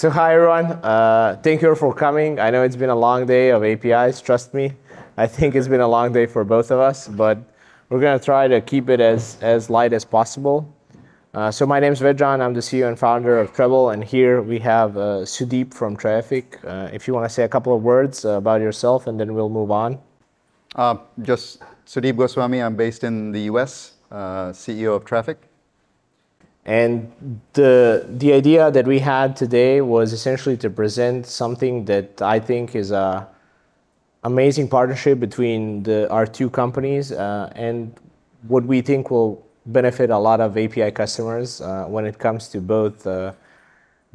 So hi, everyone. Thank you for coming. I know it's been a long day of APIs. Trust me. I think it's been a long day for both of us, but we're going to try to keep it as light as possible. So my name is Vedran. I'm the CEO and founder of Treblle, and here we have Sudeep from Traffic. If you want to say a couple of words about yourself, and then we'll move on. Just Sudeep Goswami. I'm based in the US, CEO of Traffic. And the idea that we had today was essentially to present something that I think is an amazing partnership between our two companies and what we think will benefit a lot of API customers when it comes to both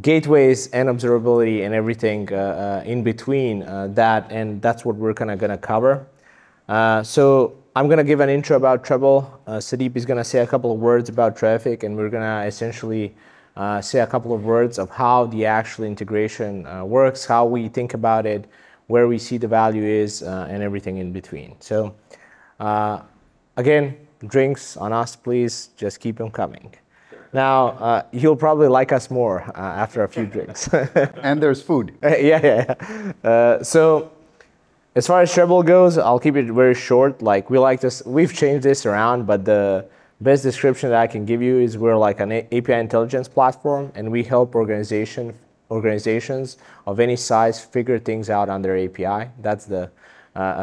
gateways and observability and everything in between that, and that's what we're kind of going to cover. So I'm going to give an intro about Treblle. Sudeep is going to say a couple of words about Traffic, and we're going to essentially say a couple of words of how the actual integration works, how we think about it, where we see the value is, and everything in between. So again, drinks on us, please. Just keep them coming. Now, you'll probably like us more after a few drinks. And there's food. Yeah. So as far as Treblle goes, I'll keep it very short. Like, we like this, we've changed this around, but the best description that I can give you is we're like an API intelligence platform, and we help organizations of any size figure things out on their API. That's the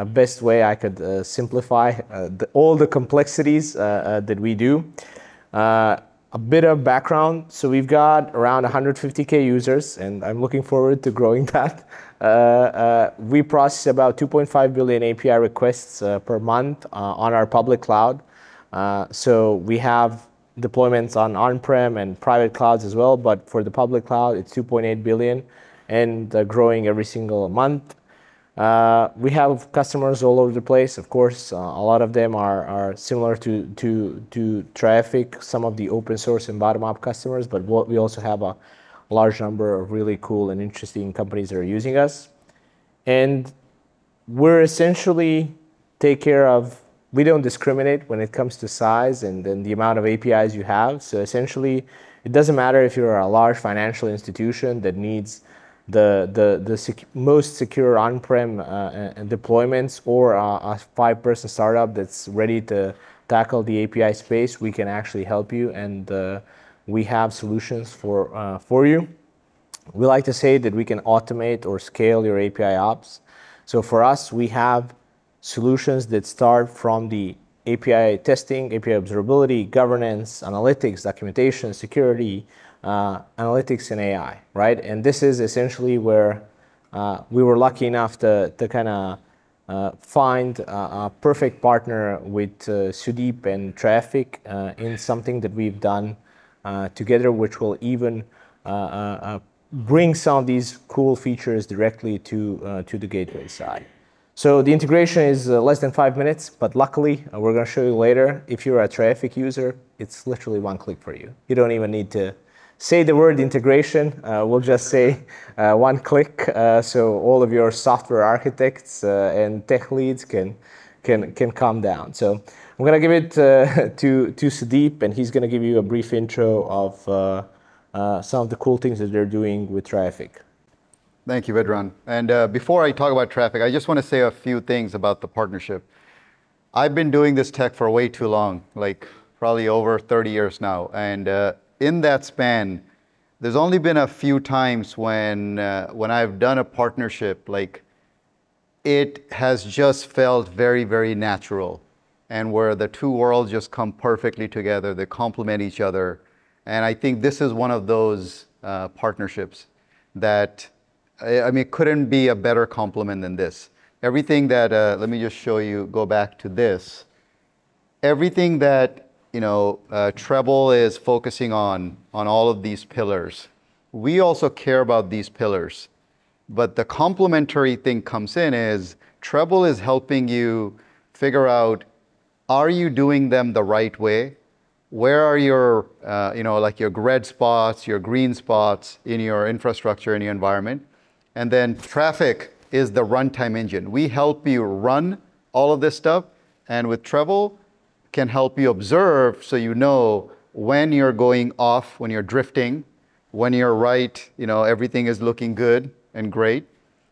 best way I could simplify all the complexities that we do. A bit of background. So we've got around 150K users, and I'm looking forward to growing that. We process about 2.5 billion API requests per month on our public cloud. So we have deployments on on-prem and private clouds as well, but for the public cloud, it's 2.8 billion and growing every single month. We have customers all over the place. Of course, a lot of them are similar to Traffic, some of the open source and bottom-up customers, but we also have a large number of really cool and interesting companies that are using us. And we're essentially take care of, we don't discriminate when it comes to size and then the amount of APIs you have. So essentially, it doesn't matter if you're a large financial institution that needs the most secure on-prem deployments, or a five-person startup that's ready to tackle the API space, we can actually help you, and we have solutions for you. We like to say that we can automate or scale your API ops. So for us, we have solutions that start from the API testing, API observability, governance, analytics, documentation, security, analytics and AI, right? And this is essentially where we were lucky enough to kind of find a perfect partner with Sudeep and Traffic in something that we've done together, which will even bring some of these cool features directly to the gateway side. So the integration is less than 5 minutes, but luckily, we're going to show you later, if you're a Traffic user, it's literally one click for you. You don't even need to say the word integration, we'll just say one click, so all of your software architects and tech leads can calm down. So I'm going to give it to Sudeep, and he's going to give you a brief intro of some of the cool things that they're doing with Traffic. Thank you, Vedran. And before I talk about Traffic, I just want to say a few things about the partnership. I've been doing this tech for way too long, like probably over 30 years now, and in that span, there's only been a few times when I've done a partnership, like it has just felt very, very natural, and where the two worlds just come perfectly together, they complement each other. And I think this is one of those partnerships that, I mean, couldn't be a better complement than this. Everything that, let me just show you, go back to this. Everything that Treblle is focusing on all of these pillars. We also care about these pillars, but the complementary thing comes in is Treblle is helping you figure out, are you doing them the right way? Where are your, like your red spots, your green spots in your infrastructure, in your environment? And then Traffic is the runtime engine. We help you run all of this stuff, and with Treblle, can help you observe so you know when you're going off, when you're drifting, when you're right, you know, everything is looking good and great.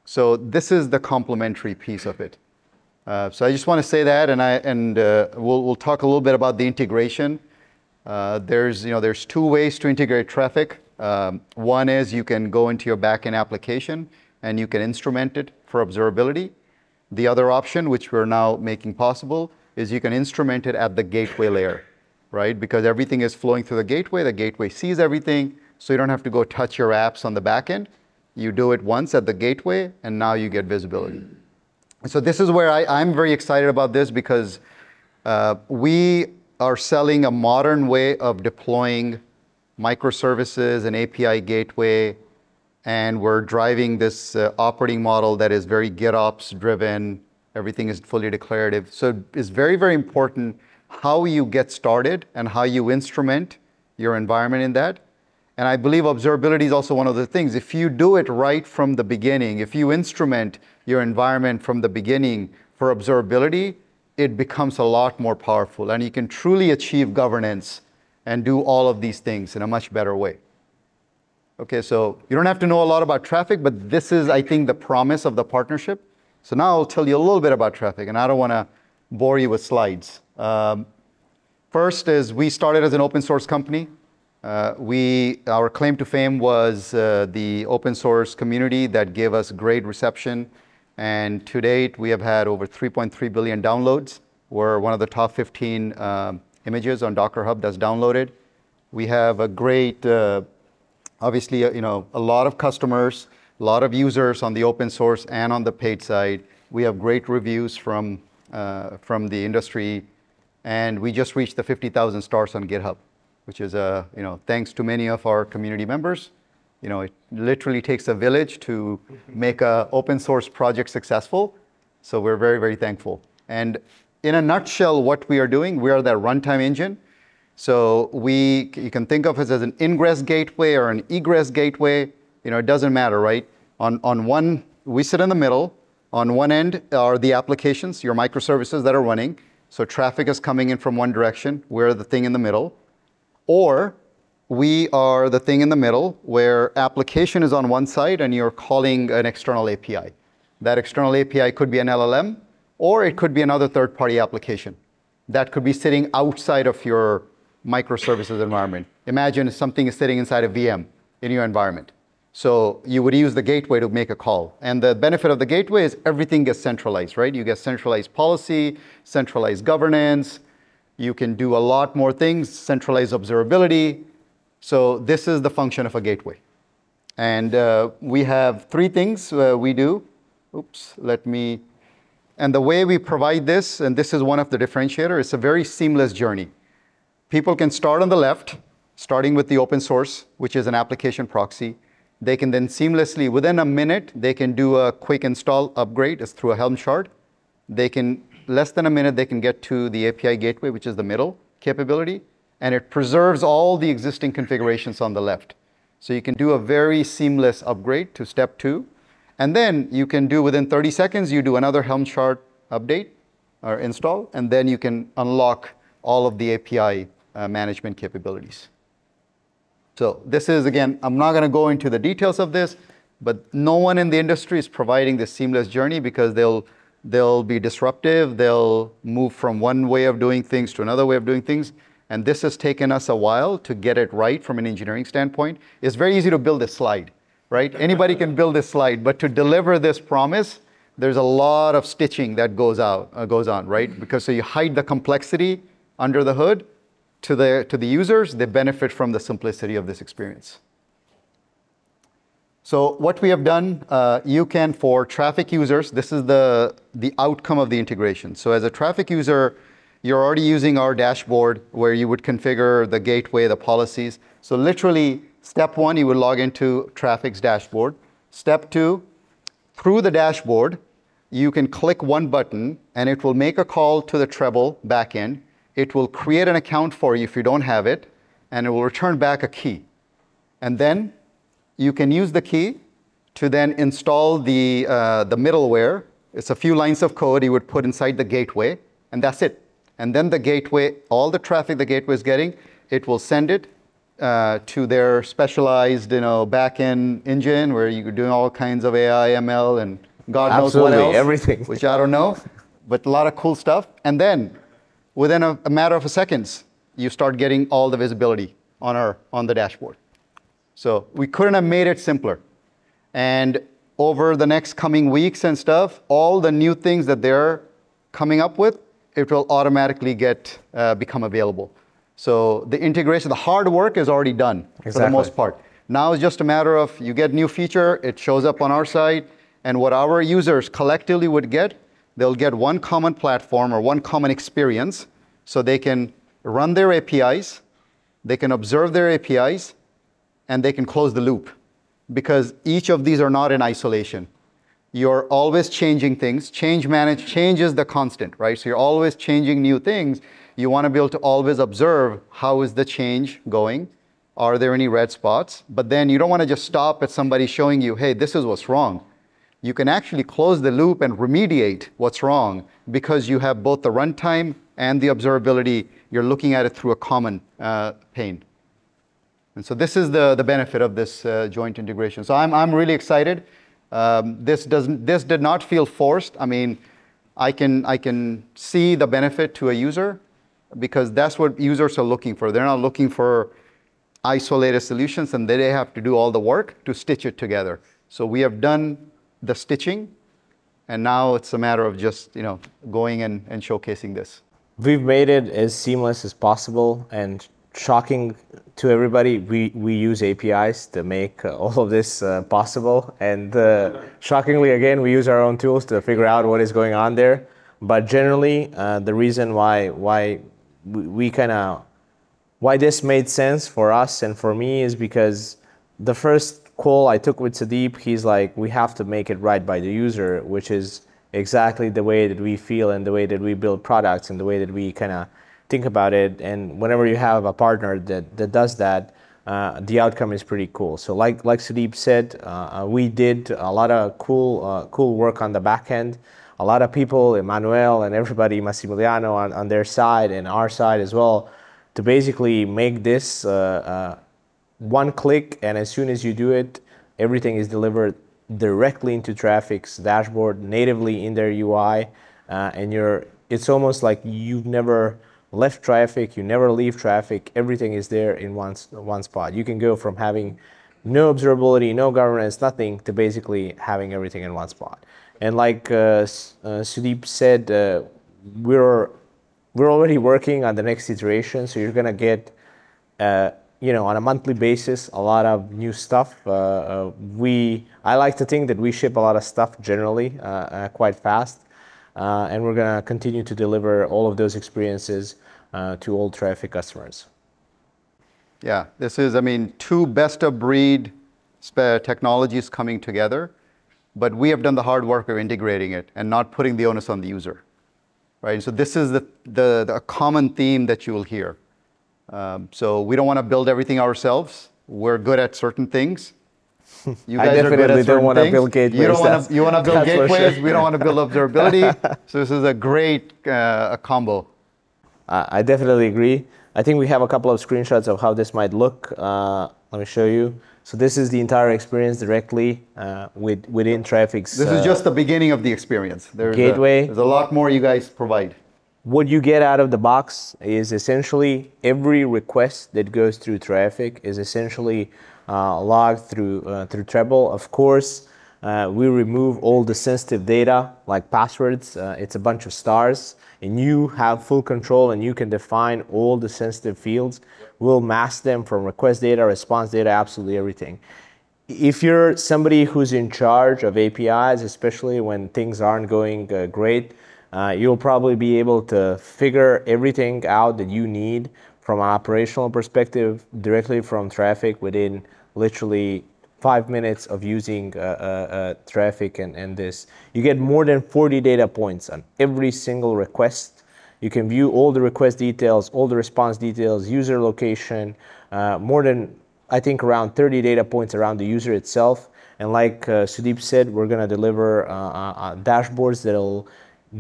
So this is the complementary piece of it. So I just want to say that, and we'll talk a little bit about the integration. There's two ways to integrate traffic. One is you can go into your backend application and you can instrument it for observability. The other option, which we're now making possible, is you can instrument it at the gateway layer, right? Because everything is flowing through the gateway sees everything, so you don't have to go touch your apps on the backend. You do it once at the gateway, and now you get visibility. So this is where I'm very excited about this, because we are selling a modern way of deploying microservices and API gateway, and we're driving this operating model that is very GitOps driven. Everything is fully declarative. So it's very, very important how you get started and how you instrument your environment in that. And I believe observability is also one of the things. If you do it right from the beginning, if you instrument your environment from the beginning for observability, it becomes a lot more powerful. And you can truly achieve governance and do all of these things in a much better way. Okay, so you don't have to know a lot about traffic, but this is, I think, the promise of the partnership. So now I'll tell you a little bit about traffic, and I don't want to bore you with slides. First is we started as an open source company. Our claim to fame was the open source community that gave us great reception. And to date, we have had over 3.3 billion downloads. We're one of the top 15 images on Docker Hub that's downloaded. We have a great, obviously, you know, a lot of customers, a lot of users on the open source and on the paid side. We have great reviews from the industry. And we just reached the 50,000 stars on GitHub, which is, you know, thanks to many of our community members. You know, it literally takes a village to make an open source project successful. So we're very, very thankful. And in a nutshell, what we are doing, we are that runtime engine. So you can think of it as an ingress gateway or an egress gateway. You know, it doesn't matter, right? On one, we sit in the middle. On one end are the applications, your microservices that are running. So traffic is coming in from one direction. We're the thing in the middle. Or we are the thing in the middle where application is on one side and you're calling an external API. That external API could be an LLM, or it could be another third-party application. That could be sitting outside of your microservices environment. Imagine if something is sitting inside a VM in your environment. So you would use the gateway to make a call. And the benefit of the gateway is everything gets centralized, right? You get centralized policy, centralized governance. You can do a lot more things, centralized observability. So this is the function of a gateway. And we have three things we do. And the way we provide this, and this is one of the differentiators, it's a very seamless journey. People can start on the left, starting with the open source, which is an application proxy. They can then seamlessly, within a minute, they can do a quick install upgrade. It's through a Helm chart. They can, less than a minute, they can get to the API gateway, which is the middle capability. And it preserves all the existing configurations on the left. So you can do a very seamless upgrade to step two. And then you can do, within 30 seconds, you do another Helm chart update or install. And then you can unlock all of the API management capabilities. So this is, again, I'm not going to go into the details of this, but no one in the industry is providing this seamless journey, because they'll be disruptive. They'll move from one way of doing things to another way of doing things. And this has taken us a while to get it right from an engineering standpoint. It's very easy to build this slide, right? Anybody can build this slide, but to deliver this promise, there's a lot of stitching that goes on, right? Because so you hide the complexity under the hood. To the users, they benefit from the simplicity of this experience. So what we have done, you can, for traffic users, this is the outcome of the integration. So as a traffic user, you're already using our dashboard where you would configure the gateway, the policies. So literally, step one, you would log into traffic's dashboard. Step two, through the dashboard, you can click one button, and it will make a call to the Treblle backend. It will create an account for you if you don't have it, and it will return back a key. And then you can use the key to then install the middleware. It's a few lines of code you would put inside the gateway, and that's it. And then the gateway, all the traffic the gateway is getting, it will send it to their specialized, back-end engine where you're doing all kinds of AI, ML, and God knows what else. Everything. Which I don't know, but a lot of cool stuff. And then, within a matter of seconds, you start getting all the visibility on the dashboard. So we couldn't have made it simpler. And over the next coming weeks and stuff, all the new things that they're coming up with, it will automatically become available. So the integration, the hard work is already done for the most part. Now it's just a matter of you get new feature, it shows up on our site, and what our users collectively would get, they'll get one common platform or one common experience so they can run their APIs, they can observe their APIs, and they can close the loop because each of these are not in isolation. You're always changing things. Change is the constant, right? So you're always changing new things. You want to be able to always observe how is the change going. Are there any red spots? But then you don't want to just stop at somebody showing you, hey, this is what's wrong. You can actually close the loop and remediate what's wrong because you have both the runtime and the observability. You're looking at it through a common pane. And so this is the benefit of this joint integration. So I'm really excited. This did not feel forced. I mean, I can see the benefit to a user because that's what users are looking for. They're not looking for isolated solutions, and they have to do all the work to stitch it together. So we have done the stitching, and now it's a matter of just going and showcasing this. We've made it as seamless as possible and shocking to everybody. We use APIs to make all of this possible, and shockingly again, we use our own tools to figure out what is going on there. But generally, the reason why this made sense for us and for me is because the first call I took with Sudeep, he's like, we have to make it right by the user, which is exactly the way that we feel and the way that we build products and the way that we think about it. And whenever you have a partner that does that, the outcome is pretty cool. So like Sudeep said, we did a lot of cool work on the back end. A lot of people, Emmanuel and everybody, Massimiliano on their side and our side as well, to basically make this one click, and as soon as you do it, everything is delivered directly into Traffic's dashboard, natively in their UI, and it's almost like you've never left Traffic, you never leave Traffic, everything is there in one spot. You can go from having no observability, no governance, nothing, to basically having everything in one spot. And like Sudeep said, we're already working on the next iteration, so you're gonna get, on a monthly basis, a lot of new stuff. I like to think that we ship a lot of stuff generally quite fast, and we're gonna continue to deliver all of those experiences to all Traffic customers. Yeah, this is, two best-of-breed technologies coming together, but we have done the hard work of integrating it and not putting the onus on the user. Right? So this is the common theme that you will hear. So we don't want to build everything ourselves. We're good at certain things. You guys are good at certain things. You want to build gateways. We don't want to build observability. So this is a great combo. I definitely agree. I think we have a couple of screenshots of how this might look. Let me show you. So this is the entire experience directly within Traffic's. This is just the beginning of the experience. There's gateway. There's a lot more you guys provide. What you get out of the box is essentially every request that goes through Traffic is essentially logged through Treblle. Of course, we remove all the sensitive data like passwords. It's a bunch of stars, and you have full control, and you can define all the sensitive fields. We'll mask them from request data, response data, absolutely everything. If you're somebody who's in charge of APIs, especially when things aren't going great, you'll probably be able to figure everything out that you need from an operational perspective directly from Traffic within literally 5 minutes of using Traffic and this. You get more than 40 data points on every single request. You can view all the request details, all the response details, user location, more than, I think, around 30 data points around the user itself. And like Sudeep said, we're gonna deliver dashboards that'll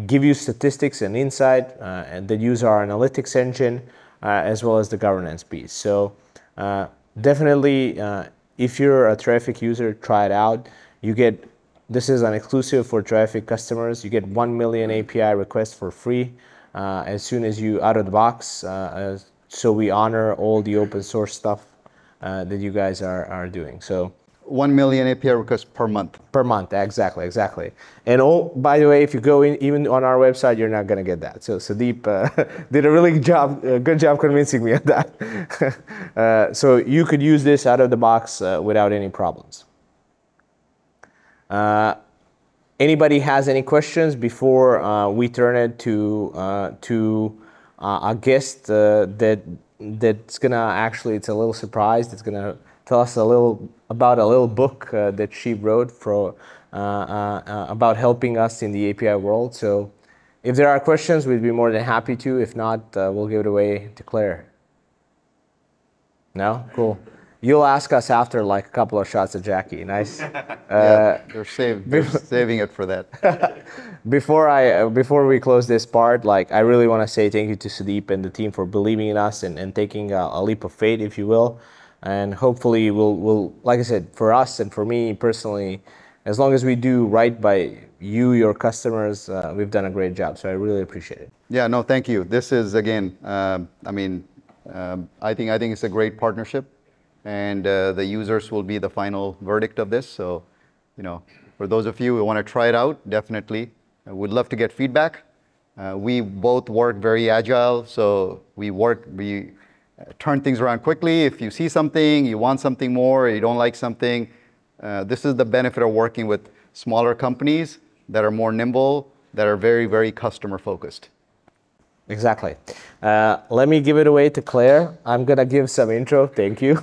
give you statistics and insight and that use our analytics engine as well as the governance piece. So Definitely, if you're a Treffic user, try it out. You get, this is an exclusive for Treffic customers. You get 1 million API requests for free as soon as you out of the box. So we honor all the open source stuff that you guys are doing. So 1 million API requests per month. Per month, exactly, exactly. And all, by the way, if you go in, even on our website, you're not going to get that. So Sudeep did a really good job convincing me of that. So you could use this out of the box without any problems. Anybody has any questions before we turn it to a guest that's going to actually, it's a little surprised, it's going to tell us a little about a little book that she wrote for about helping us in the API world. So if there are questions, we'd be more than happy to. If not, we'll give it away to Claire. No? Cool. You'll ask us after like a couple of shots of Jackie. Nice. Yeah, they're saving it for that. Before we close this part, like I really want to say thank you to Sudeep and the team for believing in us and taking a leap of faith, if you will. And hopefully we'll, like I said, for us and for me personally, as long as we do right by you, your customers, we've done a great job. So I really appreciate it. Yeah, no, thank you. This is, again, I think it's a great partnership, and the users will be the final verdict of this. So, you know, for those of you who want to try it out, definitely. We'd love to get feedback. We both work very agile, so we turn things around quickly. If you see something, you want something more, you don't like something, this is the benefit of working with smaller companies that are more nimble, that are very, very customer focused. Exactly. Let me give it away to Claire. I'm going to give some intro. Thank you.